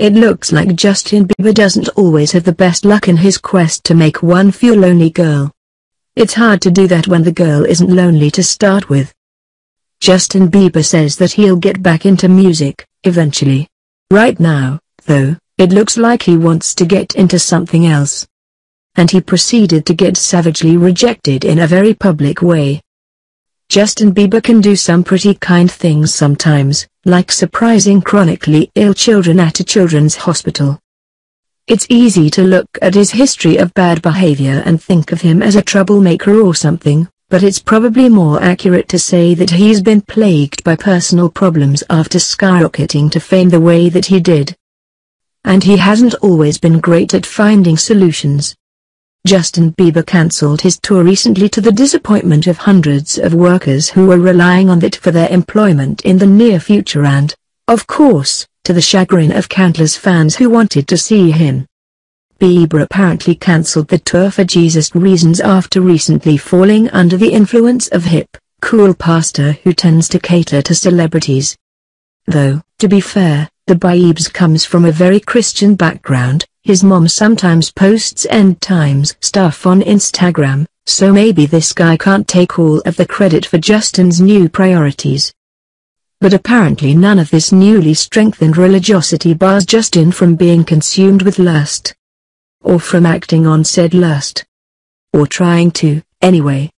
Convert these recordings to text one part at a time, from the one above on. It looks like Justin Bieber doesn't always have the best luck in his quest to make one few lonely girl. It's hard to do that when the girl isn't lonely to start with. Justin Bieber says that he'll get back into music, eventually. Right now, though, it looks like he wants to get into something else. And he proceeded to get savagely rejected in a very public way. Justin Bieber can do some pretty kind things sometimes, like surprising chronically ill children at a children's hospital. It's easy to look at his history of bad behavior and think of him as a troublemaker or something, but it's probably more accurate to say that he's been plagued by personal problems after skyrocketing to fame the way that he did. And he hasn't always been great at finding solutions. Justin Bieber cancelled his tour recently to the disappointment of hundreds of workers who were relying on it for their employment in the near future and, of course, to the chagrin of countless fans who wanted to see him. Bieber apparently cancelled the tour for Jesus reasons after recently falling under the influence of hip, cool pastor who tends to cater to celebrities. Though, to be fair, the Biebs comes from a very Christian background. His mom sometimes posts end times stuff on Instagram, so maybe this guy can't take all of the credit for Justin's new priorities. But apparently none of this newly strengthened religiosity bars Justin from being consumed with lust. Or from acting on said lust. Or trying to, anyway.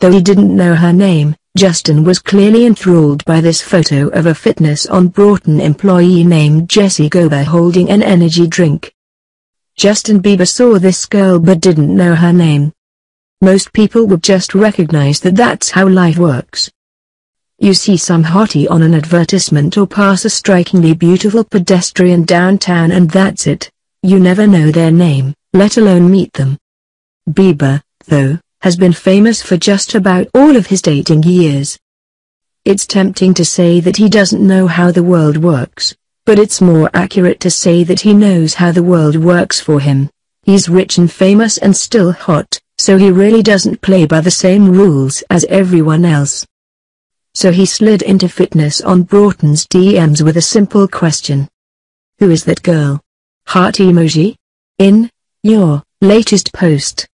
Though he didn't know her name, Justin was clearly enthralled by this photo of a Fitness on Broughton employee named Jessie Gober holding an energy drink. Justin Bieber saw this girl but didn't know her name. Most people would just recognize that that's how life works. You see some hottie on an advertisement or pass a strikingly beautiful pedestrian downtown and that's it. You never know their name, let alone meet them. Bieber, though, has been famous for just about all of his dating years. It's tempting to say that he doesn't know how the world works. But it's more accurate to say that he knows how the world works for him. He's rich and famous and still hot, so he really doesn't play by the same rules as everyone else. So he slid into Fitness on Broughton's DMs with a simple question. Who is that girl? Heart emoji? In your latest post.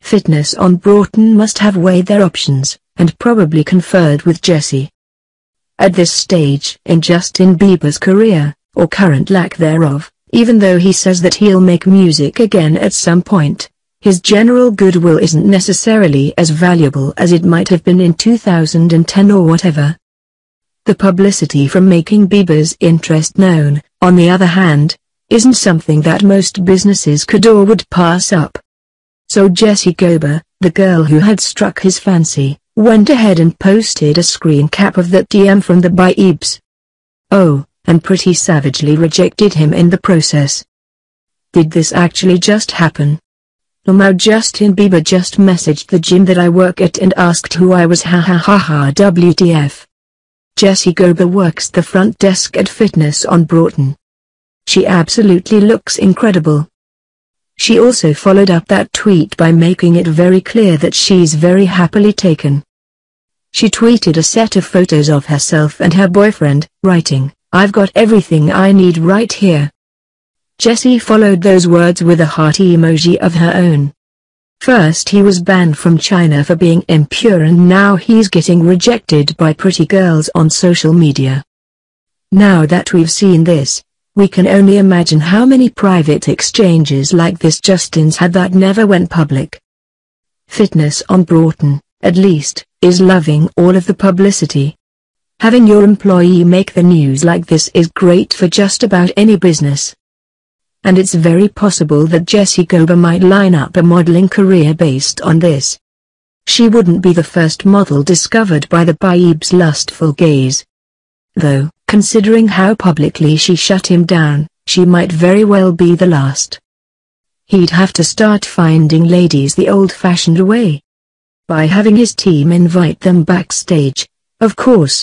Fitness on Broughton must have weighed their options, and probably conferred with Jessie. At this stage in Justin Bieber's career, or current lack thereof, even though he says that he'll make music again at some point, his general goodwill isn't necessarily as valuable as it might have been in 2010 or whatever. The publicity from making Bieber's interest known, on the other hand, isn't something that most businesses could or would pass up. So Jessie Gober, the girl who had struck his fancy, went ahead and posted a screen cap of that DM from the Biebs. Oh, and pretty savagely rejected him in the process. Did this actually just happen? Now Justin Bieber just messaged the gym that I work at and asked who I was, WTF. Jessie Gober works the front desk at Fitness on Broughton. She absolutely looks incredible. She also followed up that tweet by making it very clear that she's very happily taken. She tweeted a set of photos of herself and her boyfriend, writing, "I've got everything I need right here." Jessie followed those words with a heart emoji of her own. First he was banned from China for being impure and now he's getting rejected by pretty girls on social media. Now that we've seen this, we can only imagine how many private exchanges like this Justin's had that never went public. Fitness on Broughton, at least, is loving all of the publicity. Having your employee make the news like this is great for just about any business. And it's very possible that Jessie Gober might line up a modeling career based on this. She wouldn't be the first model discovered by the Biebs' lustful gaze. Though, considering how publicly she shut him down, she might very well be the last. He'd have to start finding ladies the old-fashioned way. By having his team invite them backstage, of course.